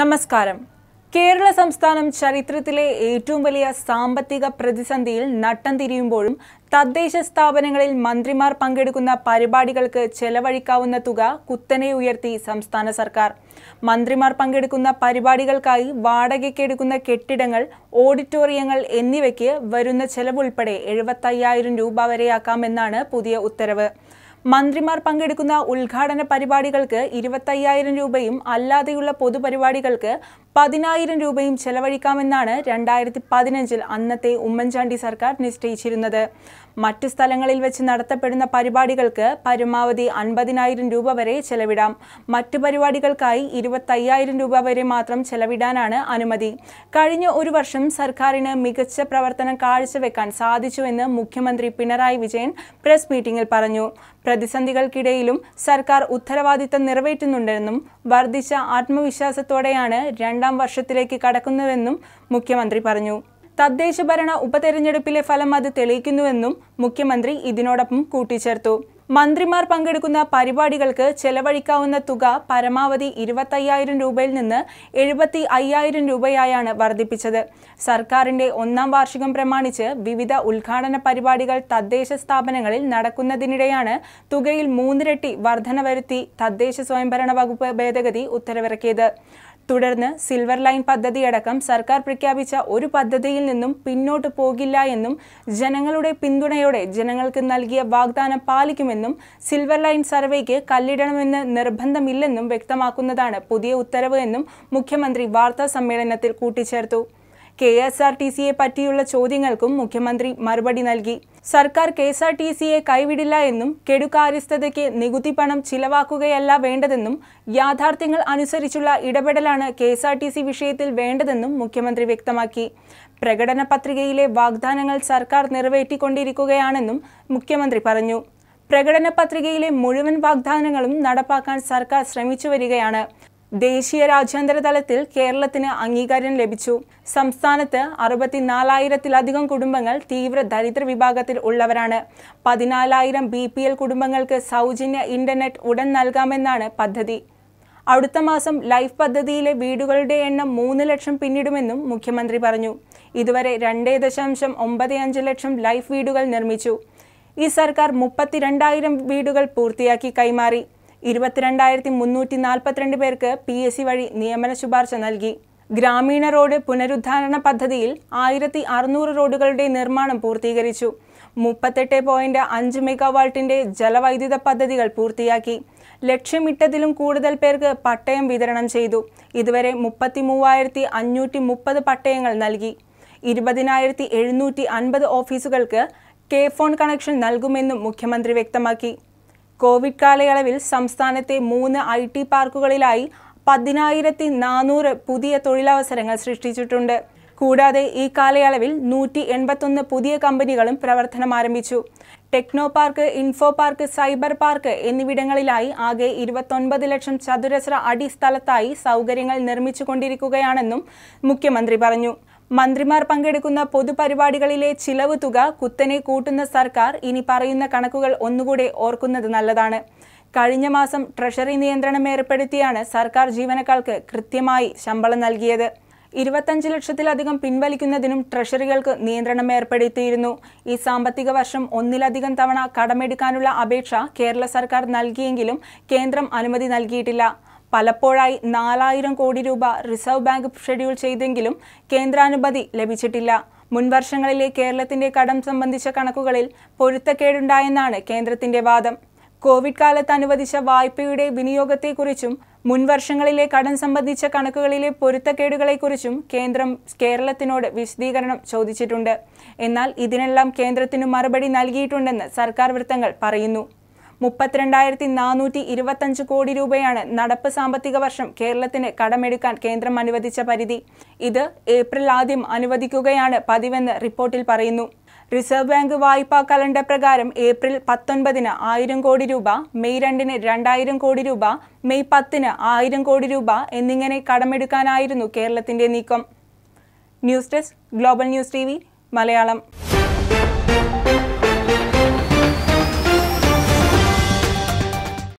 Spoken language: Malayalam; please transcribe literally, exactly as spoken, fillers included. നമസ്കാരം. കേരള സംസ്ഥാനം ചരിത്രത്തിലെ ഏറ്റവും വലിയ സാമ്പത്തിക പ്രതിസന്ധിയിൽ നട്ടം തിരിയുമ്പോഴും തദ്ദേശ സ്ഥാപനങ്ങളിൽ മന്ത്രിമാർ പങ്കെടുക്കുന്ന പരിപാടികൾക്ക് ചെലവഴിക്കാവുന്ന തുക കുത്തനെ ഉയർത്തി സംസ്ഥാന സർക്കാർ. മന്ത്രിമാർ പങ്കെടുക്കുന്ന പരിപാടികൾക്കായി വാടകയ്ക്ക് എടുക്കുന്ന കെട്ടിടങ്ങൾ, ഓഡിറ്റോറിയങ്ങൾ എന്നിവയ്ക്ക് വരുന്ന ചെലവ് ഉൾപ്പെടെ എഴുപത്തയ്യായിരം രൂപ വരെയാക്കാമെന്നാണ് പുതിയ ഉത്തരവ്. മന്ത്രിമാർ പങ്കെടുക്കുന്ന ഉദ്ഘാടന പരിപാടികൾക്ക് ഇരുപത്തയ്യായിരം രൂപയും അല്ലാതെയുള്ള പൊതുപരിപാടികൾക്ക് പതിനായിരം രൂപയും ചെലവഴിക്കാമെന്നാണ് രണ്ടായിരത്തി പതിനഞ്ചിൽ അന്നത്തെ ഉമ്മൻചാണ്ടി സർക്കാർ നിശ്ചയിച്ചിരുന്നത്. മറ്റു സ്ഥലങ്ങളിൽ വെച്ച് നടത്തപ്പെടുന്ന പരിപാടികൾക്ക് പരമാവധി അൻപതിനായിരം രൂപ വരെ ചെലവിടാം. മറ്റു പരിപാടികൾക്കായി ഇരുപത്തയ്യായിരം രൂപ വരെ മാത്രം ചെലവിടാനാണ് അനുമതി. കഴിഞ്ഞ ഒരു വർഷം സർക്കാരിന് മികച്ച പ്രവർത്തനം കാഴ്ചവെക്കാൻ സാധിച്ചുവെന്ന് മുഖ്യമന്ത്രി പിണറായി വിജയൻ പ്രസ് മീറ്റിംഗിൽ പറഞ്ഞു. പ്രതിസന്ധികൾക്കിടയിലും സർക്കാർ ഉത്തരവാദിത്തം നിറവേറ്റുന്നുണ്ടെന്നും വർദ്ധിച്ച ആത്മവിശ്വാസത്തോടെയാണ് രണ്ടാം വർഷത്തിലേക്ക് കടക്കുന്നതെന്നും മുഖ്യമന്ത്രി പറഞ്ഞു. തദ്ദേശഭരണ ഉപതെരഞ്ഞെടുപ്പിലെ ഫലം അത് തെളിയിക്കുന്നുവെന്നും മുഖ്യമന്ത്രി ഇതിനോടൊപ്പം കൂട്ടിച്ചേർത്തു. മന്ത്രിമാർ പങ്കെടുക്കുന്ന പരിപാടികൾക്ക് ചെലവഴിക്കാവുന്ന തുക പരമാവധി ഇരുപത്തയ്യായിരം രൂപയിൽ നിന്ന് എഴുപത്തി അയ്യായിരം രൂപയായാണ് വർദ്ധിപ്പിച്ചത്. സർക്കാരിൻ്റെ ഒന്നാം വാർഷികം പ്രമാണിച്ച് വിവിധ ഉദ്ഘാടന പരിപാടികൾ തദ്ദേശ സ്ഥാപനങ്ങളിൽ നടക്കുന്നതിനിടെയാണ് തുകയിൽ മൂന്നിരട്ടി വർധന വരുത്തി തദ്ദേശ സ്വയംഭരണ വകുപ്പ് ഭേദഗതി ഉത്തരവിറക്കിയത്. തുടർന്ന് സിൽവർ ലൈൻ പദ്ധതിയടക്കം സർക്കാർ പ്രഖ്യാപിച്ച ഒരു പദ്ധതിയിൽ നിന്നും പിന്നോട്ട് പോകില്ല എന്നും ജനങ്ങളുടെ പിന്തുണയോടെ ജനങ്ങൾക്ക് നൽകിയ വാഗ്ദാനം പാലിക്കുമെന്നും സിൽവർ ലൈൻ സർവേക്ക് കല്ലിടണമെന്ന് നിർബന്ധമില്ലെന്നും വ്യക്തമാക്കുന്നതാണ് പുതിയ ഉത്തരവ് എന്നും മുഖ്യമന്ത്രി വാർത്താ സമ്മേളനത്തിൽ കൂട്ടിച്ചേർത്തു. കെ എസ് ആർ ടി സിയെ പറ്റിയുള്ള ചോദ്യങ്ങൾക്കും മുഖ്യമന്ത്രി മറുപടി നൽകി. സർക്കാർ കെ എസ് ആർ ടി സിയെ കൈവിടില്ല എന്നും കെടുകാര്യസ്ഥതയ്ക്ക് നികുതി പണം ചിലവാക്കുകയല്ല വേണ്ടതെന്നും യാഥാർത്ഥ്യങ്ങൾ അനുസരിച്ചുള്ള ഇടപെടലാണ് K S R T C വിഷയത്തിൽ വേണ്ടതെന്നും മുഖ്യമന്ത്രി വ്യക്തമാക്കി. പ്രകടന പത്രികയിലെ വാഗ്ദാനങ്ങൾ സർക്കാർ നിറവേറ്റിക്കൊണ്ടിരിക്കുകയാണെന്നും മുഖ്യമന്ത്രി പറഞ്ഞു. പ്രകടന പത്രികയിലെ മുഴുവൻ വാഗ്ദാനങ്ങളും നടപ്പാക്കാൻ സർക്കാർ ശ്രമിച്ചു വരികയാണ്. ദേശീയ രാജ്യാന്തര തലത്തിൽ കേരളത്തിന് അംഗീകാരം ലഭിച്ചു. സംസ്ഥാനത്ത് അറുപത്തിനാലായിരത്തിലധികം കുടുംബങ്ങൾ തീവ്ര ദരിദ്ര വിഭാഗത്തിൽ ഉള്ളവരാണ്. പതിനാലായിരം ബി പി എൽ കുടുംബങ്ങൾക്ക് സൗജന്യ ഇന്റർനെറ്റ് ഉടൻ നൽകാമെന്നാണ് പദ്ധതി. അടുത്ത മാസം ലൈഫ് പദ്ധതിയിലെ വീടുകളുടെ എണ്ണം മൂന്ന് ലക്ഷം പിന്നിടുമെന്നും മുഖ്യമന്ത്രി പറഞ്ഞു. ഇതുവരെ രണ്ടേ ദശാംശം ഒമ്പത് അഞ്ച് ലക്ഷം ലൈഫ് വീടുകൾ നിർമ്മിച്ചു. ഈ സർക്കാർ മുപ്പത്തിരണ്ടായിരം വീടുകൾ പൂർത്തിയാക്കി കൈമാറി. ഇരുപത്തിരണ്ടായിരത്തി മുന്നൂറ്റി നാൽപ്പത്തിരണ്ട് പേർക്ക് പി എസ് സി വഴി നിയമന ശുപാർശ നൽകി. ഗ്രാമീണ റോഡ് പുനരുദ്ധാരണ പദ്ധതിയിൽ ആയിരത്തി അറുന്നൂറ് റോഡുകളുടെ നിർമ്മാണം പൂർത്തീകരിച്ചു. മുപ്പത്തെട്ട് പോയിന്റ് അഞ്ച് മെഗാവാൾട്ടിന്റെ ജലവൈദ്യുത പദ്ധതികൾ പൂർത്തിയാക്കി. ലക്ഷ്യമിട്ടതിലും കൂടുതൽ പേർക്ക് പട്ടയം വിതരണം ചെയ്തു. ഇതുവരെ മുപ്പത്തി മൂവായിരത്തി അഞ്ഞൂറ്റി മുപ്പത് പട്ടയങ്ങൾ നൽകി. ഇരുപതിനായിരത്തി എഴുന്നൂറ്റി അൻപത് ഓഫീസുകൾക്ക് കെ ഫോൺ കണക്ഷൻ നൽകുമെന്നും മുഖ്യമന്ത്രി വ്യക്തമാക്കി. കോവിഡ് കാലയളവിൽ സംസ്ഥാനത്തെ മൂന്ന് ഐ ടി പാർക്കുകളിലായി പതിനായിരത്തി നാനൂറ് പുതിയ തൊഴിലവസരങ്ങൾ സൃഷ്ടിച്ചിട്ടുണ്ട്. കൂടാതെ ഈ കാലയളവിൽ നൂറ്റി എൺപത്തൊന്ന് പുതിയ കമ്പനികളും പ്രവർത്തനം ആരംഭിച്ചു. Techno park, info park, cyber park എന്നിവിടങ്ങളിലായി ആകെ ഇരുപത്തൊൻപത് ലക്ഷം ചതുരശ്ര അടി സ്ഥലത്തായി സൗകര്യങ്ങൾ നിർമ്മിച്ചുകൊണ്ടിരിക്കുകയാണെന്നും മുഖ്യമന്ത്രി പറഞ്ഞു. മന്ത്രിമാർ പങ്കെടുക്കുന്ന പൊതുപരിപാടികളിലെ ചിലവ് തുക കുത്തനെ കൂട്ടുന്ന സർക്കാർ ഇനി പറയുന്ന കണക്കുകൾ ഒന്നുകൂടെ ഓർക്കുന്നത് നല്ലതാണ്. കഴിഞ്ഞ മാസം ട്രഷറി നിയന്ത്രണം ഏർപ്പെടുത്തിയാണ് സർക്കാർ ജീവനക്കാർക്ക് കൃത്യമായി ശമ്പളം നൽകിയത്. ഇരുപത്തഞ്ച് ലക്ഷത്തിലധികം പിൻവലിക്കുന്നതിനും ട്രഷറികൾക്ക് നിയന്ത്രണം ഏർപ്പെടുത്തിയിരുന്നു. ഈ സാമ്പത്തിക വർഷം ഒന്നിലധികം തവണ കടമെടുക്കാനുള്ള അപേക്ഷ കേരള സർക്കാർ നൽകിയെങ്കിലും കേന്ദ്രം അനുമതി നൽകിയിട്ടില്ല. പലപ്പോഴായി നാലായിരം കോടി രൂപ റിസർവ് ബാങ്ക് ഷെഡ്യൂൾ ചെയ്തെങ്കിലും കേന്ദ്രാനുമതി ലഭിച്ചിട്ടില്ല. മുൻവർഷങ്ങളിലെ കേരളത്തിന്റെ കടം സംബന്ധിച്ച കണക്കുകളിൽ പൊരുത്തക്കേടുണ്ടായെന്നാണ് കേന്ദ്രത്തിന്റെ വാദം. കോവിഡ് കാലത്ത് അനുവദിച്ച വായ്പയുടെ വിനിയോഗത്തെക്കുറിച്ചും മുൻവർഷങ്ങളിലെ കടം സംബന്ധിച്ച കണക്കുകളിലെ പൊരുത്തക്കേടുകളെക്കുറിച്ചും കേന്ദ്രം കേരളത്തിനോട് വിശദീകരണം ചോദിച്ചിട്ടുണ്ട്. എന്നാൽ ഇതിനെല്ലാം കേന്ദ്രത്തിനു മറുപടി നൽകിയിട്ടുണ്ടെന്ന് സർക്കാർ വൃത്തങ്ങൾ പറയുന്നു. മുപ്പത്തിരണ്ടായിരത്തി നാനൂറ്റി ഇരുപത്തഞ്ച് കോടി രൂപയാണ് നടപ്പ് സാമ്പത്തിക വർഷം കേരളത്തിന് കടമെടുക്കാൻ കേന്ദ്രം അനുവദിച്ച പരിധി. ഇത് ഏപ്രിൽ ആദ്യം അനുവദിക്കുകയാണ് പതിവെന്ന് റിപ്പോർട്ടിൽ പറയുന്നു. റിസർവ് ബാങ്ക് വായ്പാ കലണ്ടർ പ്രകാരം ഏപ്രിൽ പത്തൊൻപതിന് ആയിരം കോടി രൂപ, മെയ് രണ്ടിന് രണ്ടായിരം കോടി രൂപ, മെയ് പത്തിന് ആയിരം കോടി രൂപ എന്നിങ്ങനെ കടമെടുക്കാനായിരുന്നു കേരളത്തിന്റെ നീക്കം. News desk global News T V Malayalam.